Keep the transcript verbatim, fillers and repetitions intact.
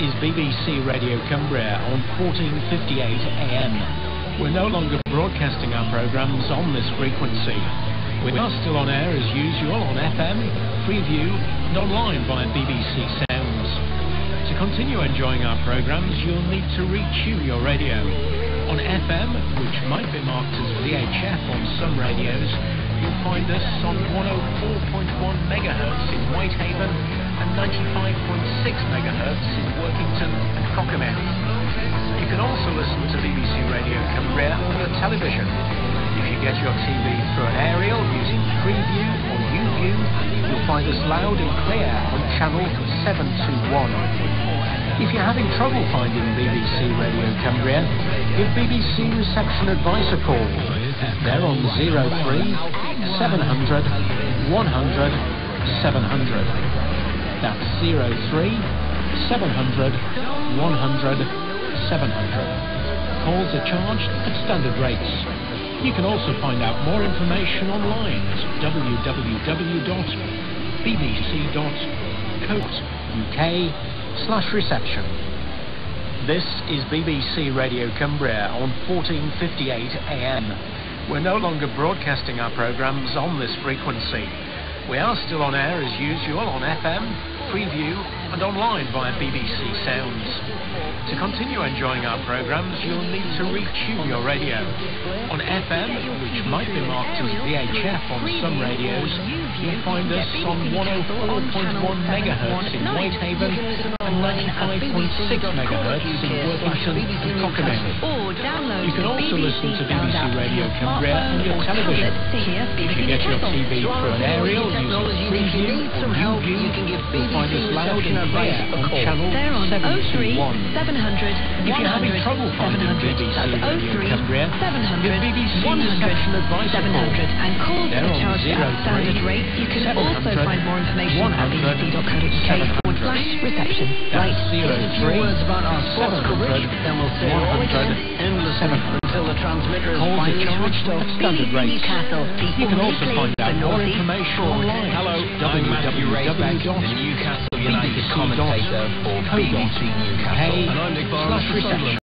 is B B C Radio Cumbria on fourteen fifty-eight A M. We're no longer broadcasting our programmes on this frequency. We are still on air as usual on F M, Freeview and online via B B C Sounds. To continue enjoying our programmes, you'll need to retune your radio. On F M, which might be marked as V H F on some radios, you'll find us on one oh four point one megahertz in Whitehaven and ninety-five point six megahertz in Workington and Cockermouth. You can also listen to B B C Radio Cumbria on your television. If you get your T V through an aerial using Freeview or YouView, you'll find us loud and clear on channel seven two one. If you're having trouble finding B B C Radio Cumbria, give B B C Reception Advice a call. They're on zero three, seven hundred, one hundred, seven hundred. That's zero three, seven hundred, one hundred, seven hundred. Calls are charged at standard rates. You can also find out more information online at w w w dot b b c dot co dot u k slash reception. This is B B C Radio Cumbria on fourteen fifty-eight A M. We're no longer broadcasting our programmes on this frequency. We are still on air as usual on F M, Freeview and online via B B C Sounds. To continue enjoying our programmes, you'll need to retune your radio. On F M, which might be marked as V H F on some radios, you'll find us on one oh four point one megahertz in Whitehaven and ninety-five point six megahertz in Worthington and Cockermouth. You can also listen to B B C Radio Cumbria on your television. If you get your T V through an aerial using Freeview or YouView, you'll find us loud and clear on channel seven two one. If you're having trouble finding B B C Radio Cumbria, give B B C Reception Advice a call. They're on zero three. You can also find more information at b b c dot co dot u k slash reception. Right, zero three words about our source coverage, then we'll say all again endlessly until the transmitter is finally switched off. Standard rates. You can also find out more information online. Hello, I'm Matthew Rayback, the Newcastle United commentator for B B C Newcastle, and I'm Nick Barnes.